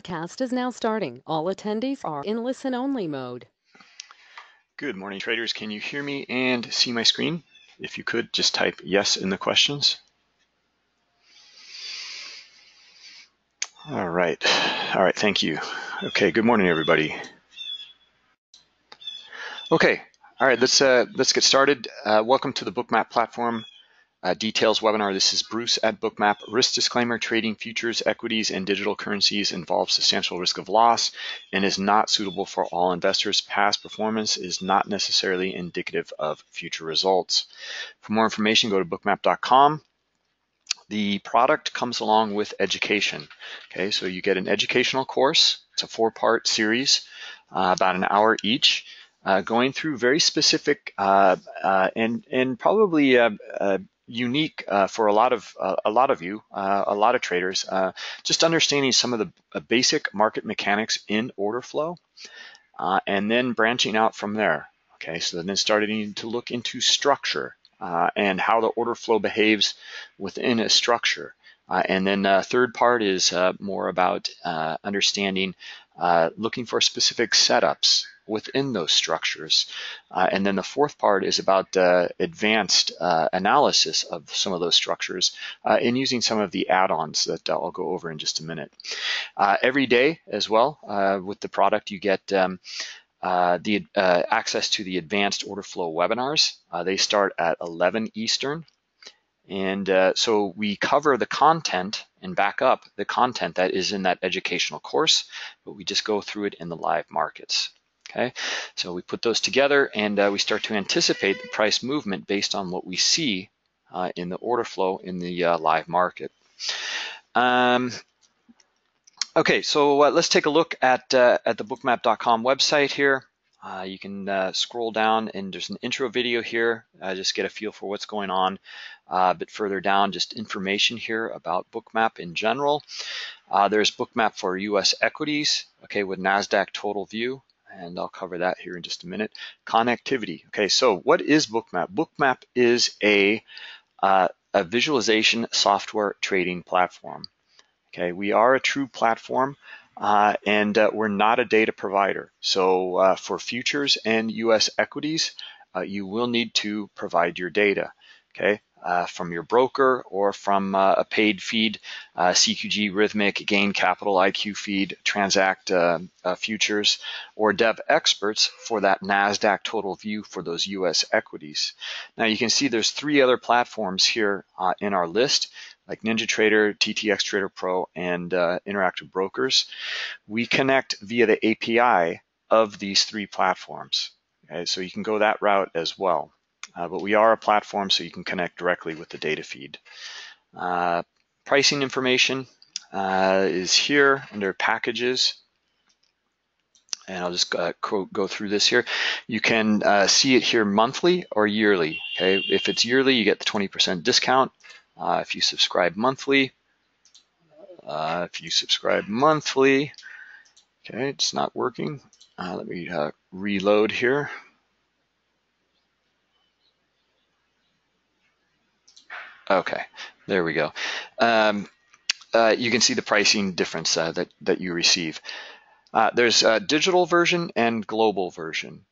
Webcast is now starting. All attendees are in listen-only mode. Good morning, traders. Can you hear me and see my screen? If you could, just type yes in the questions. All right. All right. Thank you. Okay. Good morning, everybody. Okay. All right. Let's get started. Welcome to the Bookmap platform. Details webinar. This is Bruce at Bookmap. Risk disclaimer: trading futures, equities, and digital currencies involves substantial risk of loss and is not suitable for all investors. Past performance is not necessarily indicative of future results. For more information, go to bookmap.com. The product comes along with education. Okay, so you get an educational course. It's a four-part series, about an hour each. Going through very specific and probably unique for a lot of traders, just understanding some of the basic market mechanics in order flow, and then branching out from there. Okay, so then starting to look into structure and how the order flow behaves within a structure. And then third part is more about understanding, looking for specific setups within those structures. And then the fourth part is about advanced analysis of some of those structures and using some of the add-ons that I'll go over in just a minute. Every day as well, with the product, you get the access to the advanced order flow webinars. They start at 11 Eastern. And so we cover the content and back up the content that is in that educational course, but we just go through it in the live markets. Okay, so we put those together and we start to anticipate the price movement based on what we see in the order flow in the live market. Okay, so let's take a look at the bookmap.com website here. You can scroll down and there's an intro video here. Just get a feel for what's going on. A bit further down, just information here about Bookmap in general. There's Bookmap for U.S. equities, okay, with NASDAQ TotalView. And I'll cover that here in just a minute. Connectivity. Okay, so what is Bookmap? Bookmap is a visualization software trading platform. Okay, we are a true platform, and we're not a data provider. So for futures and U.S. equities, you will need to provide your data. Okay, from your broker or from a paid feed, CQG, Rhythmic, Gain Capital, IQ Feed, Transact Futures, or Dev Experts for that NASDAQ total view for those U.S. equities. Now you can see there's three other platforms here in our list, like NinjaTrader, TTX Trader Pro, and Interactive Brokers. We connect via the API of these three platforms. Okay, so you can go that route as well. But we are a platform, so you can connect directly with the data feed. Pricing information is here under packages. And I'll just go through this here. You can see it here monthly or yearly. Okay, if it's yearly, you get the 20% discount. If you subscribe monthly, okay, it's not working. Let me reload here. Okay, there we go. You can see the pricing difference that you receive. There's a digital version and global version.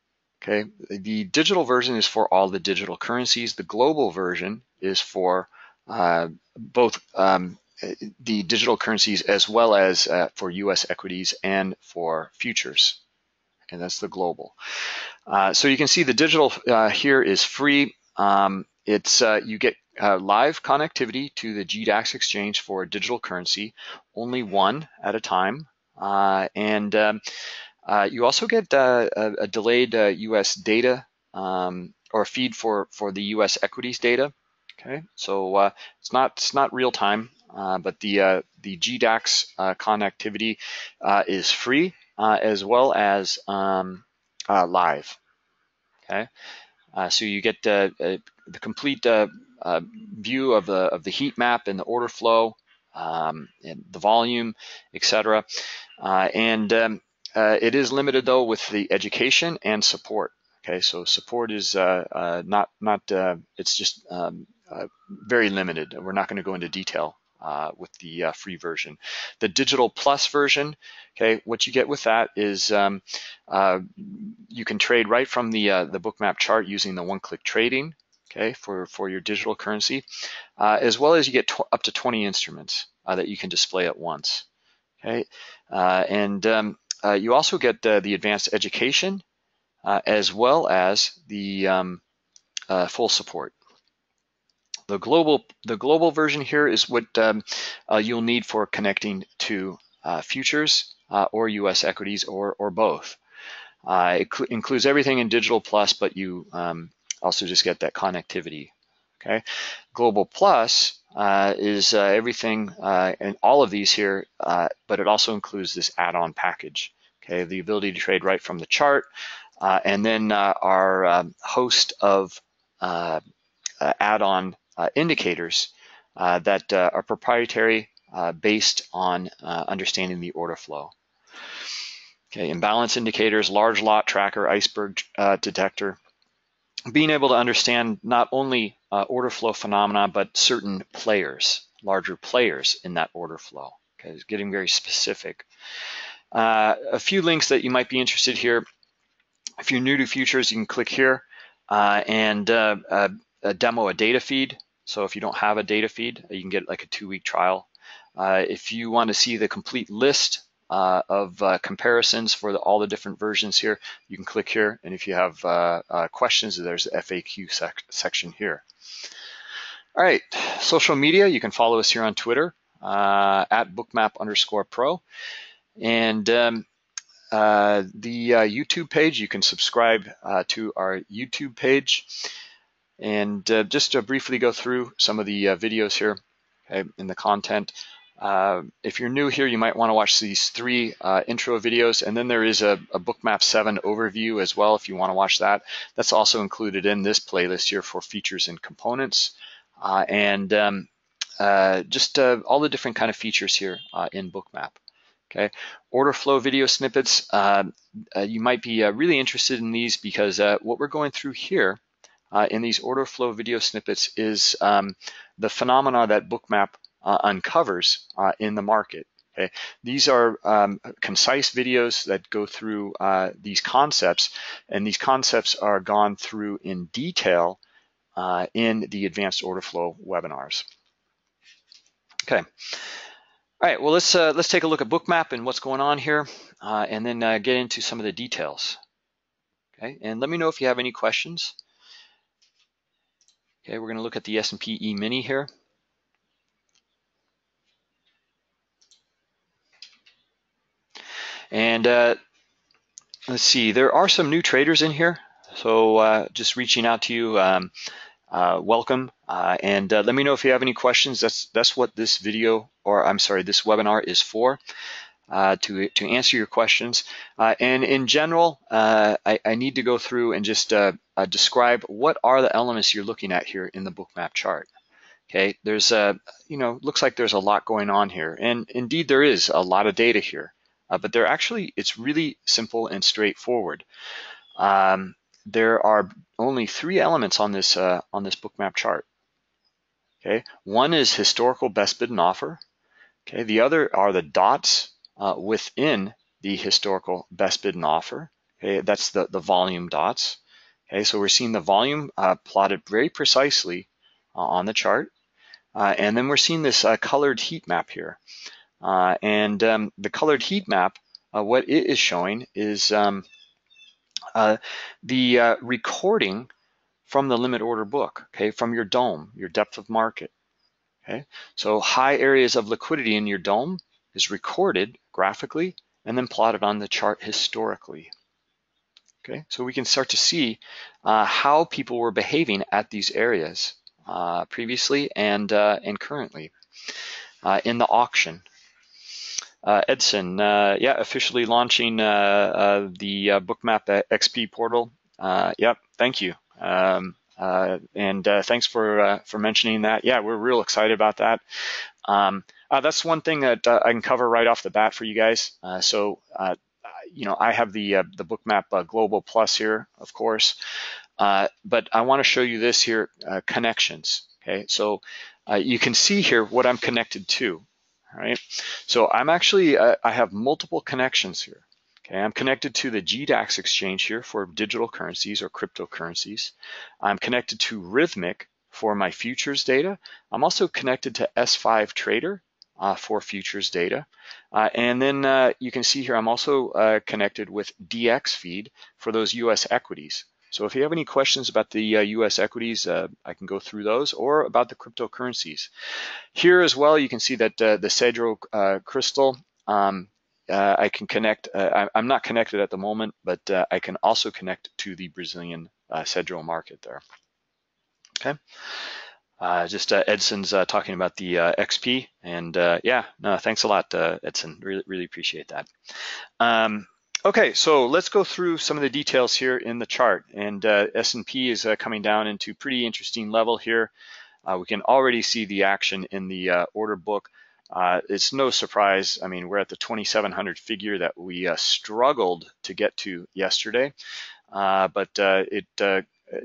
Okay, the digital version is for all the digital currencies. The global version is for both the digital currencies as well as for U.S. equities and for futures, and that's the global. So you can see the digital here is free. It's you get live connectivity to the GDAX exchange for a digital currency, only one at a time. You also get a delayed U.S. data or feed for the U.S. equities data. Okay, so it's not real time, but the GDAX connectivity is free as well as live. Okay, so you get the complete view of the heat map and the order flow, and the volume, etc. It is limited though with the education and support. Okay, so support is not it's just very limited. We're not going to go into detail with the free version. The Digital Plus version, okay, what you get with that is you can trade right from the Bookmap chart using the one-click trading, okay, for your digital currency, as well as you get up to 20 instruments that you can display at once, okay, and you also get the advanced education as well as the full support. The global version here is what you'll need for connecting to futures or U.S. equities or both. It includes everything in Digital Plus, but you also just get that connectivity. Okay, Global Plus is everything and all of these here, but it also includes this add-on package. Okay, the ability to trade right from the chart, and then our host of add-on indicators that are proprietary based on understanding the order flow. Okay, imbalance indicators, large lot tracker, iceberg detector, being able to understand not only order flow phenomena, but certain players, larger players in that order flow. Okay, it's getting very specific. A few links that you might be interested here. If you're new to futures, you can click here and demo a data feed. So if you don't have a data feed, you can get like a 2-week trial. If you want to see the complete list of comparisons for all the different versions here, you can click here, and if you have questions, there's the FAQ section here. All right, social media, you can follow us here on Twitter at bookmap_pro, and the YouTube page, you can subscribe to our YouTube page. And just to briefly go through some of the videos here, okay, in the content. If you're new here, you might want to watch these 3 intro videos, and then there is a Bookmap 7 overview as well if you want to watch that. That's also included in this playlist here for features and components, and all the different kind of features here in Bookmap. Okay, order flow video snippets. You might be really interested in these because what we're going through here in these order flow video snippets is the phenomena that Bookmap uncovers in the market. Okay, these are concise videos that go through these concepts, and these concepts are gone through in detail in the advanced order flow webinars. Okay, all right. Well, let's take a look at Bookmap and what's going on here, and then get into some of the details. Okay, and let me know if you have any questions. Okay, we're going to look at the S&P E-mini here. And let's see, there are some new traders in here. So just reaching out to you, welcome. And let me know if you have any questions. That's what this video, or I'm sorry, this webinar is for, to answer your questions. And in general, I need to go through and just describe what are the elements you're looking at here in the Bookmap chart. Okay, there's looks like there's a lot going on here. And indeed, there is a lot of data here. But they're actually, it's really simple and straightforward. There are only 3 elements on this Bookmap chart. Okay, one is historical best bid and offer. Okay, the other are the dots within the historical best bid and offer. Okay, that's the volume dots. Okay, so we're seeing the volume plotted very precisely on the chart, and then we're seeing this colored heat map here. The colored heat map, what it is showing is the recording from the limit order book, okay, from your dome, your depth of market. Okay, so high areas of liquidity in your dome is recorded graphically and then plotted on the chart historically. Okay, so we can start to see how people were behaving at these areas previously and currently in the auction. Edson, yeah, officially launching the Bookmap XP portal. Yep, thank you, and thanks for mentioning that. Yeah, we're real excited about that. That's one thing that I can cover right off the bat for you guys. I have the Bookmap Global Plus here, of course, but I want to show you this here, connections. Okay, so you can see here what I'm connected to. All right, so I'm actually, I have multiple connections here. Okay, I'm connected to the GDAX exchange here for digital currencies or cryptocurrencies. I'm connected to Rhythmic for my futures data. I'm also connected to S5 Trader for futures data. And then you can see here, I'm also connected with DX Feed for those US equities. So if you have any questions about the US equities, I can go through those, or about the cryptocurrencies. Here as well, you can see that the Cedro crystal, I can connect, I'm not connected at the moment, but I can also connect to the Brazilian Cedro market there. Okay, just Edson's talking about the XP, and yeah, no, thanks a lot, Edson, really appreciate that. Okay, so let's go through some of the details here in the chart. And S&P is coming down into pretty interesting level here. We can already see the action in the order book. It's no surprise. I mean, we're at the 2,700 figure that we struggled to get to yesterday, but it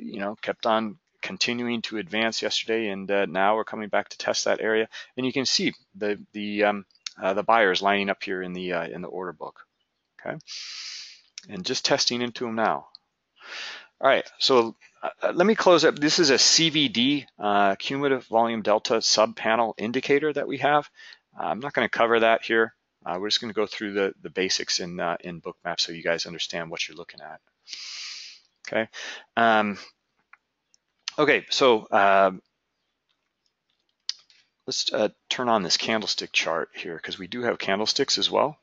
you know, kept on continuing to advance yesterday, and now we're coming back to test that area. And you can see the buyers lining up here in the order book. Okay, and just testing into them now. All right, so let me close up. This is a CVD, cumulative volume delta sub panel indicator that we have. I'm not going to cover that here. We're just going to go through the basics in Bookmap, so you guys understand what you're looking at. Okay, okay, so let's turn on this candlestick chart here, because we do have candlesticks as well.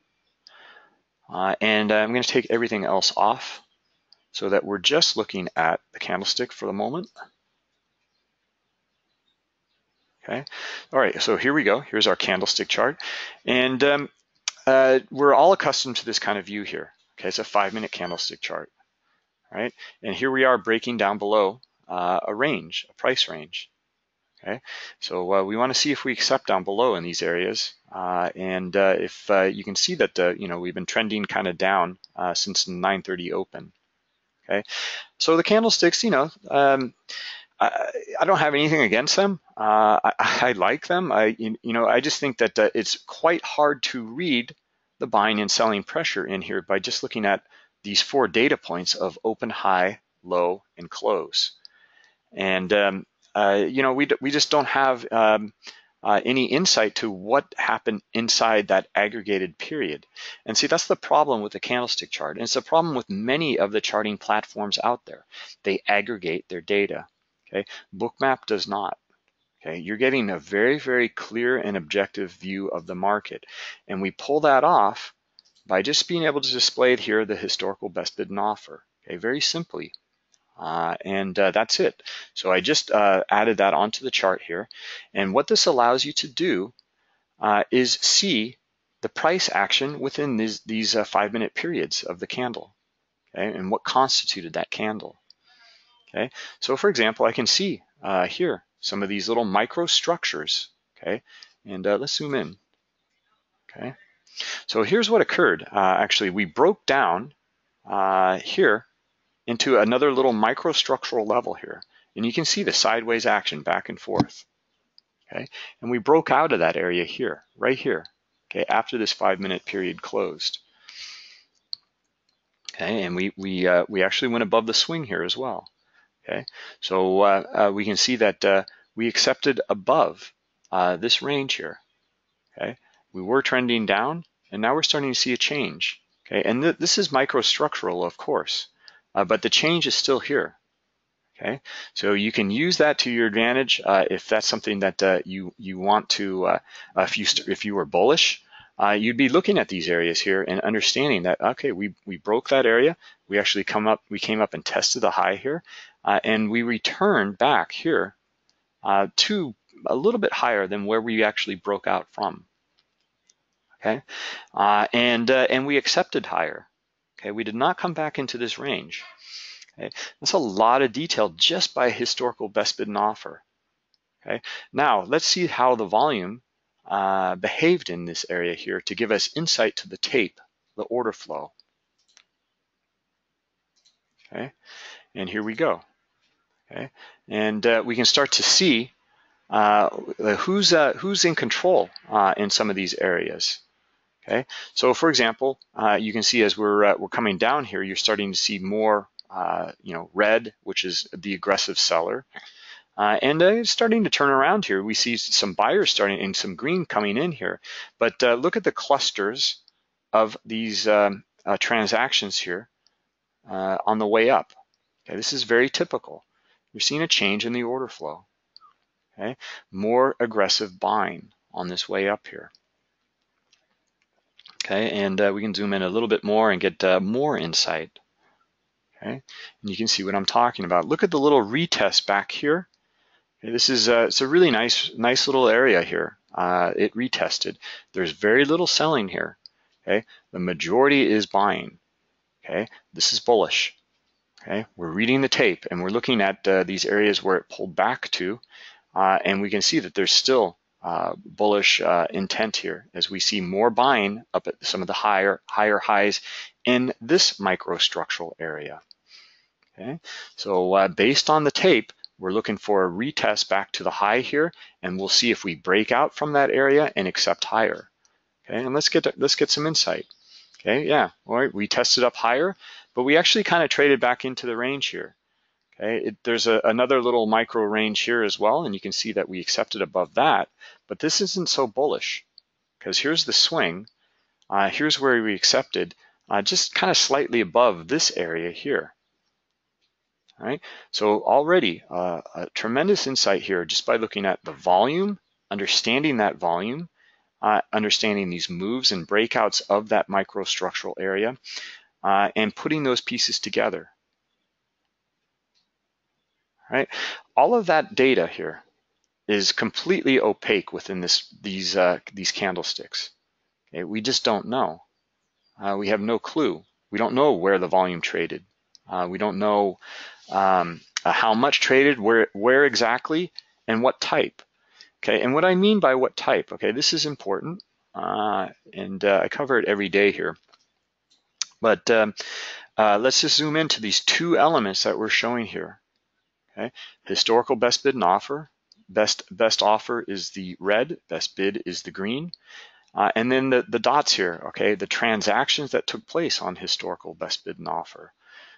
And I'm going to take everything else off so that we're just looking at the candlestick for the moment. Okay. All right. So here we go. Here's our candlestick chart. And we're all accustomed to this kind of view here. Okay. It's a 5-minute candlestick chart. All right. And here we are breaking down below a range, a price range. Okay, so we want to see if we accept down below in these areas, and if you can see that you know, we've been trending kind of down since 9:30 open. Okay, so the candlesticks, you know, I don't have anything against them. I like them. You know, I just think that it's quite hard to read the buying and selling pressure in here by just looking at these 4 data points of open, high, low, and close, and you know, we just don't have any insight to what happened inside that aggregated period. And see, that's the problem with the candlestick chart. And it's a problem with many of the charting platforms out there. They aggregate their data. Okay, Bookmap does not. Okay, you're getting a very, very clear and objective view of the market. And we pull that off by just being able to display it here, the historical best bid and offer. Okay, very simply. And that's it. So I just added that onto the chart here. And what this allows you to do is see the price action within these 5-minute periods of the candle, okay, and what constituted that candle. Okay, so for example, I can see here some of these little micro structures, okay, and let's zoom in. Okay, so here's what occurred. Actually, we broke down here into another little microstructural level here. And you can see the sideways action back and forth, okay? And we broke out of that area here, right here, okay, after this 5-minute period closed. Okay, and we actually went above the swing here as well, okay? So we can see that we accepted above this range here, okay? We were trending down, and now we're starting to see a change, okay? And this is microstructural, of course, but the change is still here, okay? So you can use that to your advantage if that's something that you want to, if you were bullish, you'd be looking at these areas here and understanding that, okay, we broke that area, we actually came up and tested the high here, and we returned back here to a little bit higher than where we actually broke out from, okay? And we accepted higher. Okay, we did not come back into this range. Okay, that's a lot of detail just by historical best bid and offer. Okay, now let's see how the volume behaved in this area here to give us insight to the tape, the order flow. Okay, and here we go. Okay, and we can start to see who's in control in some of these areas. Okay, so for example, you can see as we're coming down here, you're starting to see more you know, red, which is the aggressive seller, and it's starting to turn around here. We see some buyers starting and some green coming in here, but look at the clusters of these transactions here on the way up. Okay, this is very typical. You're seeing a change in the order flow. Okay, more aggressive buying on this way up here. Okay, and we can zoom in a little bit more and get more insight. Okay, and you can see what I'm talking about. Look at the little retest back here. Okay, this is it's a really nice little area here. It retested. There's very little selling here. Okay, the majority is buying. Okay, this is bullish. Okay, we're reading the tape and we're looking at these areas where it pulled back to, and we can see that there's still bullish intent here as we see more buying up at some of the higher highs in this microstructural area. Okay, so based on the tape, we're looking for a retest back to the high here, and we'll see if we break out from that area and accept higher. Okay, and let's get some insight. Okay, yeah, all right, we tested up higher, but we actually kind of traded back into the range here. Okay, there's another little micro range here as well, and you can see that we accepted above that, but this isn't so bullish because here's the swing. Here's where we accepted, just kind of slightly above this area here. All right, so already a tremendous insight here just by looking at the volume, understanding that volume, understanding these moves and breakouts of that microstructural area, and putting those pieces together. Right? All of that data here is completely opaque within these candlesticks. Okay? We just don't know. We have no clue. We don't know where the volume traded. We don't know how much traded, where exactly, and what type. Okay, and what I mean by what type. Okay, this is important, and I cover it every day here. But let's just zoom into these two elements that we're showing here. Okay. Historical best bid and offer. Best offer is the red, best bid is the green. And then the dots here, okay, the transactions that took place on historical best bid and offer.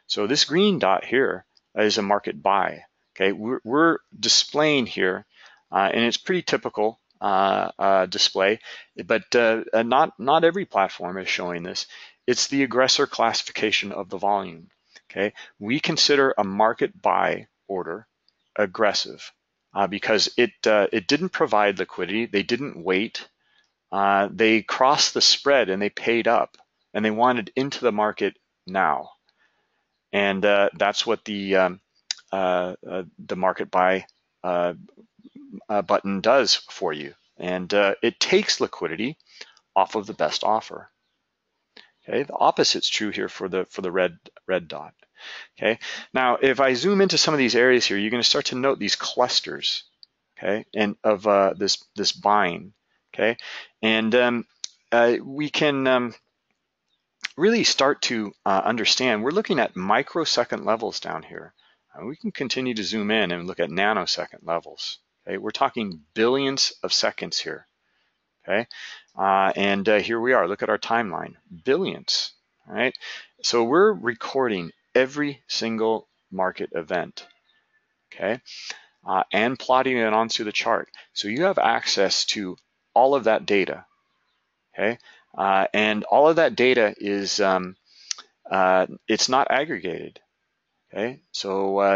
So this green dot here is a market buy. Okay, we're displaying here, and it's pretty typical display, but not every platform is showing this. It's the aggressor classification of the volume. Okay, we consider a market buy order aggressive because it didn't provide liquidity. They didn't wait. They crossed the spread and they paid up and they wanted into the market now. And that's what the market buy button does for you. And it takes liquidity off of the best offer. Okay, the opposite's true here for the red dot. Okay, now if I zoom into some of these areas here, you're going to start to note these clusters, okay, and of this buying, okay, and we can really start to understand. We're looking at microsecond levels down here. We can continue to zoom in and look at nanosecond levels. Okay, we're talking billions of seconds here. Okay, and here we are. Look at our timeline, billions. All right, so we're recording every single market event, okay, and plotting it onto the chart. So you have access to all of that data, okay, and all of that data is, it's not aggregated, okay. So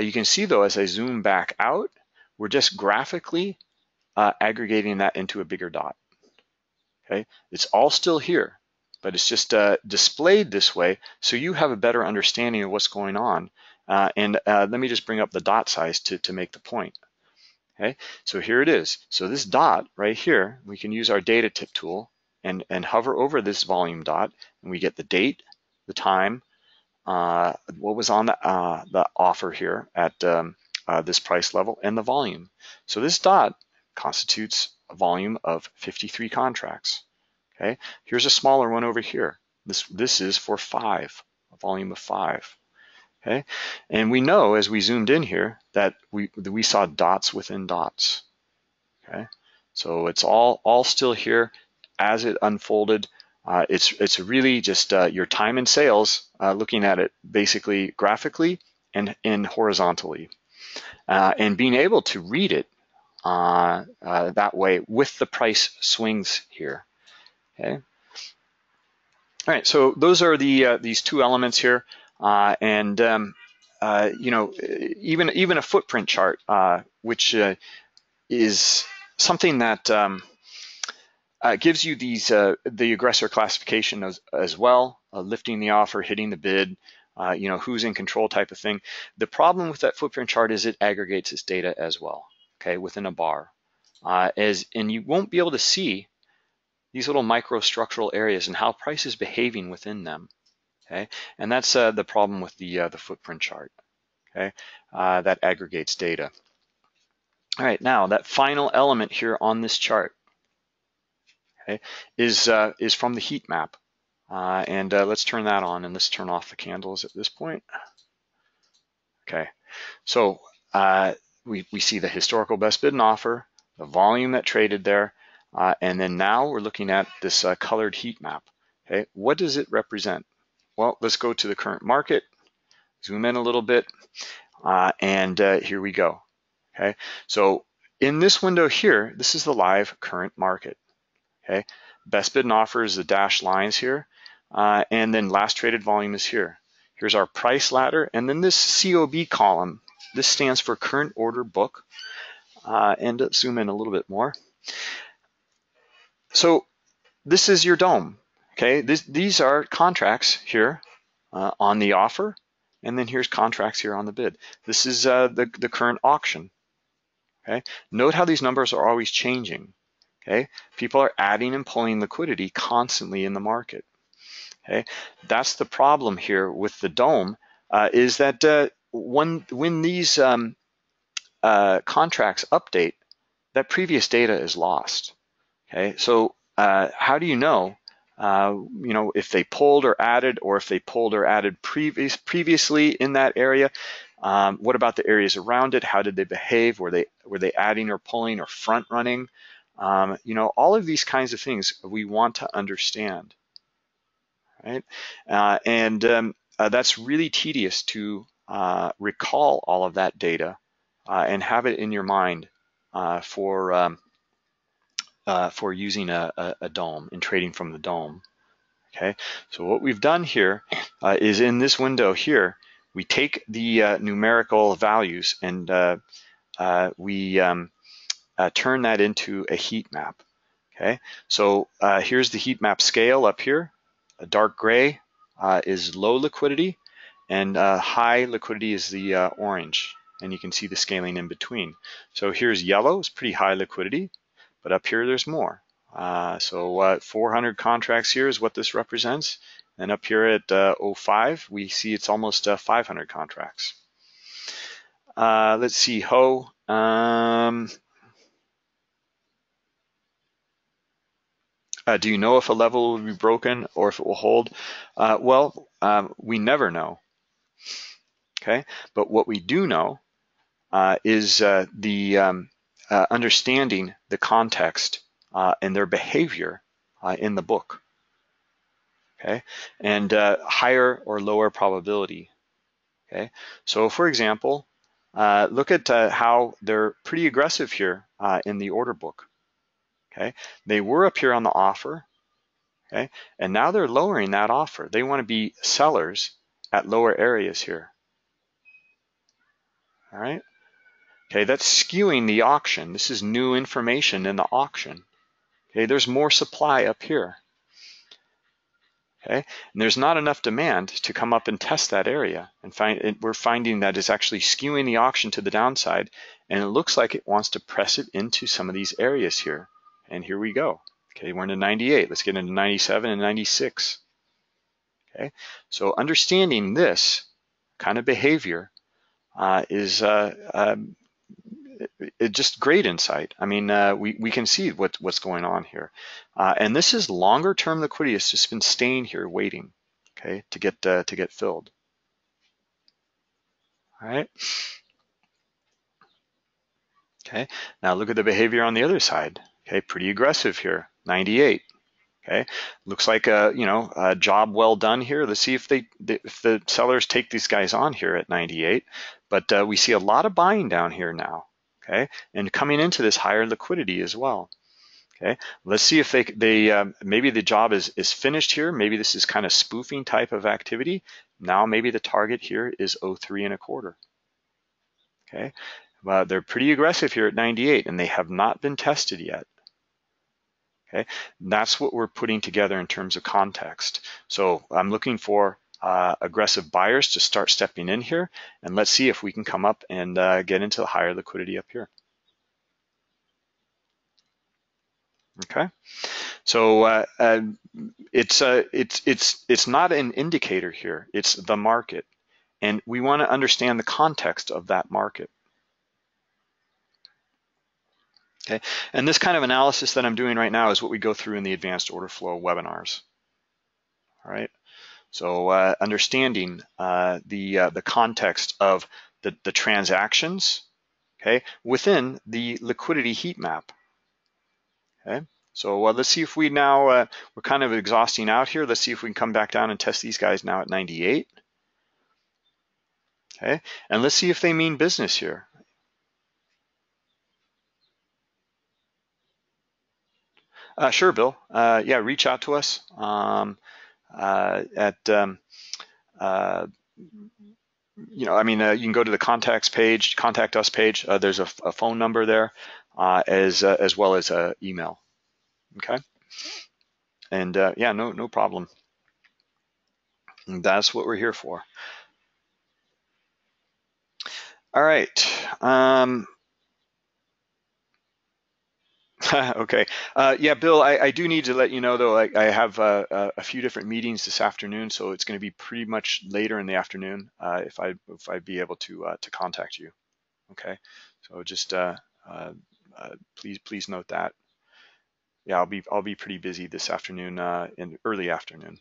you can see though, as I zoom back out, we're just graphically aggregating that into a bigger dot, okay. It's all still here, but it's just displayed this way so you have a better understanding of what's going on. Let me just bring up the dot size to make the point. Okay, so here it is. So this dot right here, we can use our data tip tool and hover over this volume dot, and we get the date, the time, what was on the offer here at this price level, and the volume. So this dot constitutes a volume of 53 contracts. Okay, here's a smaller one over here. This is for 5, a volume of 5. Okay, and we know as we zoomed in here that we saw dots within dots. Okay, so it's all still here as it unfolded. It's really just your time in sales, looking at it basically graphically and horizontally, and being able to read it that way with the price swings here. Okay. All right. So those are the these two elements here, and you know, even a footprint chart, which is something that gives you these the aggressor classification as well, lifting the offer, hitting the bid. You know, who's in control type of thing. The problem with that footprint chart is it aggregates its data as well, okay, within a bar. And you won't be able to see these little microstructural areas and how price is behaving within them, okay? And that's the problem with the footprint chart, okay? That aggregates data. All right, now that final element here on this chart, okay, is from the heat map. And let's turn that on, and let's turn off the candles at this point. Okay, so we see the historical best bid and offer, the volume that traded there, and then now we're looking at this colored heat map. Okay, what does it represent? Well, let's go to the current market, zoom in a little bit, and here we go. Okay, so in this window here, this is the live current market. Okay, best bid and offer is the dashed lines here. And then last traded volume is here. Here's our price ladder. And then this COB column, this stands for current order book. And let's zoom in a little bit more. So this is your dome, okay? These are contracts here on the offer. And then here's contracts here on the bid. This is the current auction, okay? Note how these numbers are always changing, okay? People are adding and pulling liquidity constantly in the market. Okay, that's the problem here with the dome, is that when these contracts update, that previous data is lost. Okay, so how do you know, if they pulled or added, or if they pulled or added previously in that area? What about the areas around it? How did they behave? Were they adding or pulling or front running? You know, all of these kinds of things we want to understand. Right? That's really tedious to recall all of that data and have it in your mind for using a dome and trading from the dome. Okay, so what we've done here is in this window here, we take the numerical values and we turn that into a heat map. Okay, so here's the heat map scale up here. A dark gray is low liquidity, and high liquidity is the orange, and you can see the scaling in between. So here's yellow, it's pretty high liquidity, but up here there's more. So 400 contracts here is what this represents, and up here at 05 we see it's almost 500 contracts. Let's see, do you know if a level will be broken or if it will hold? Well, we never know, okay? But what we do know is understanding the context and their behavior in the book, okay? And higher or lower probability, okay? So for example, look at how they're pretty aggressive here in the order book. Okay. They were up here on the offer, okay, and now they're lowering that offer. They want to be sellers at lower areas here. All right, okay, that's skewing the auction. This is new information in the auction. Okay, there's more supply up here. Okay, and there's not enough demand to come up and test that area, and we're finding that it's actually skewing the auction to the downside, and it looks like it wants to press it into some of these areas here. And here we go. Okay, we're into 98. Let's get into 97 and 96. Okay, so understanding this kind of behavior is just great insight. I mean, we can see what's going on here. And this is longer term liquidity. It's just been staying here waiting, okay, to get filled. All right. Okay, now look at the behavior on the other side. Okay, pretty aggressive here, 98. Okay, looks like a, you know, a job well done here. Let's see if the sellers take these guys on here at 98. But we see a lot of buying down here now. Okay, and coming into this higher liquidity as well. Okay, let's see if they maybe the job is finished here. Maybe this is kind of spoofing type of activity. Now maybe the target here is 03.25. Okay, well, they're pretty aggressive here at 98 and they have not been tested yet. Okay, and that's what we're putting together in terms of context. So I'm looking for aggressive buyers to start stepping in here, and let's see if we can come up and get into the higher liquidity up here. Okay, so it's not an indicator here, it's the market, and we want to understand the context of that market. Okay, and this kind of analysis that I'm doing right now is what we go through in the Advanced Order Flow webinars. All right, so understanding the context of the transactions, okay, within the liquidity heat map. Okay, so let's see if we now, we're kind of exhausting out here. Let's see if we can come back down and test these guys now at 98. Okay, and let's see if they mean business here. Sure, Bill. Yeah, reach out to us you know, I mean, you can go to the contacts page, contact us page. There's a phone number there. As well as email, okay? And yeah, no problem. And that's what we're here for. All right. Okay. Yeah, Bill, I do need to let you know, though, I have a few different meetings this afternoon, so it's going to be pretty much later in the afternoon if I'd be able to contact you, okay? So just please note that. Yeah, I'll be pretty busy this afternoon, in early afternoon.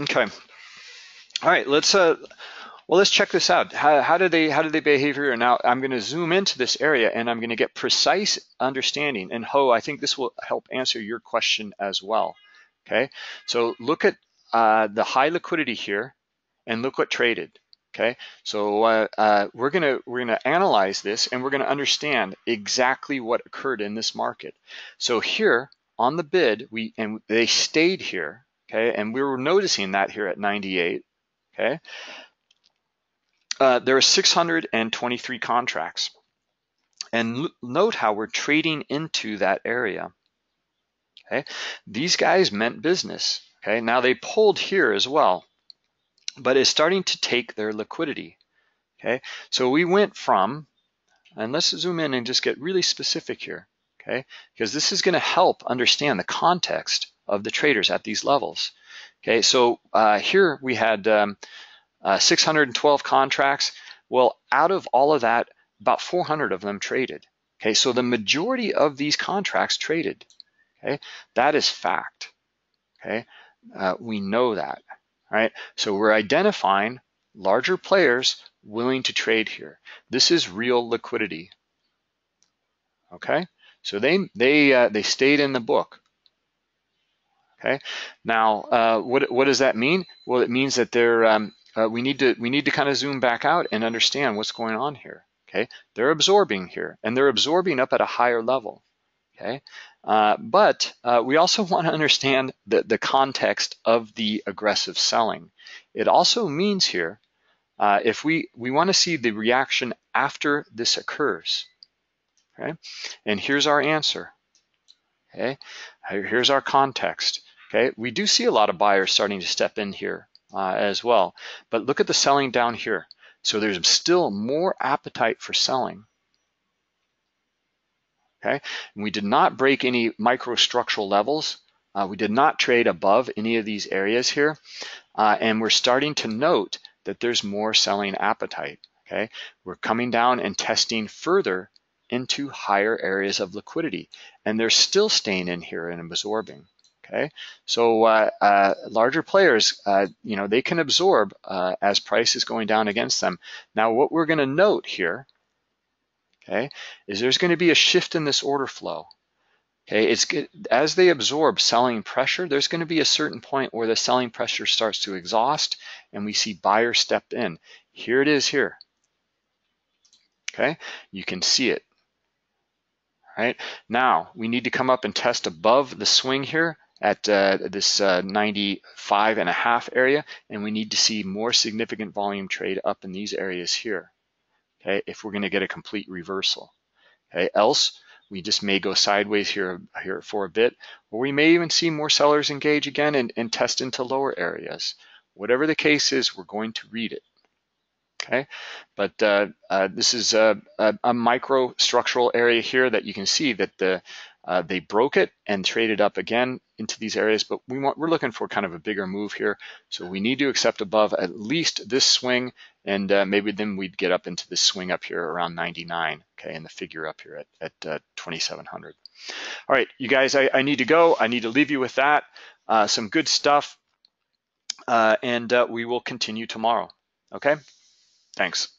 Okay. All right. Let's well, let's check this out. How do they behave here? Now I'm going to zoom into this area and I'm going to get precise understanding. And Ho, I think this will help answer your question as well. Okay. So look at the high liquidity here, and look what traded. Okay, so we're gonna analyze this, and we're gonna understand exactly what occurred in this market. So here on the bid, they stayed here. Okay, and we were noticing that here at 98. Okay, there are 623 contracts, and note how we're trading into that area. Okay, these guys meant business. Okay, now they pulled here as well, but it's starting to take their liquidity, okay? So we went from, and let's zoom in and just get really specific here, okay? Because this is gonna help understand the context of the traders at these levels, okay? So here we had 612 contracts. Well, out of all of that, about 400 of them traded, okay? So the majority of these contracts traded, okay? That is fact, okay? We know that. All right, so we're identifying larger players willing to trade here. This is real liquidity. Okay, so they stayed in the book. Okay, now what does that mean? Well, it means that they're we need to kind of zoom back out and understand what's going on here. Okay, they're absorbing here, and they're absorbing up at a higher level. Okay, but we also want to understand the context of the aggressive selling. It also means here, if we want to see the reaction after this occurs. Okay, and here's our answer. Okay, here's our context. Okay, we do see a lot of buyers starting to step in here as well, but look at the selling down here. So there's still more appetite for selling. Okay, and we did not break any microstructural levels. We did not trade above any of these areas here. And we're starting to note that there's more selling appetite. Okay, we're coming down and testing further into higher areas of liquidity. And they're still staying in here and absorbing. Okay, so larger players, you know, they can absorb as price is going down against them. Now, what we're going to note here, okay, is there's going to be a shift in this order flow. Okay, it's as they absorb selling pressure, there's going to be a certain point where the selling pressure starts to exhaust and we see buyers step in. Here it is here. Okay, you can see it. All right, now we need to come up and test above the swing here at this 95.5 area, and we need to see more significant volume trade up in these areas here. Okay, if we're going to get a complete reversal. Okay, else we just may go sideways here for a bit, or we may even see more sellers engage again and test into lower areas. Whatever the case is, we're going to read it, okay? But this is a micro structural area here that you can see that they broke it and traded up again into these areas, but we're looking for kind of a bigger move here. So we need to accept above at least this swing, and maybe then we'd get up into this swing up here around 99, okay, and the figure up here at 2,700. All right, you guys, I need to go. I need to leave you with that. Some good stuff, and we will continue tomorrow, okay? Thanks.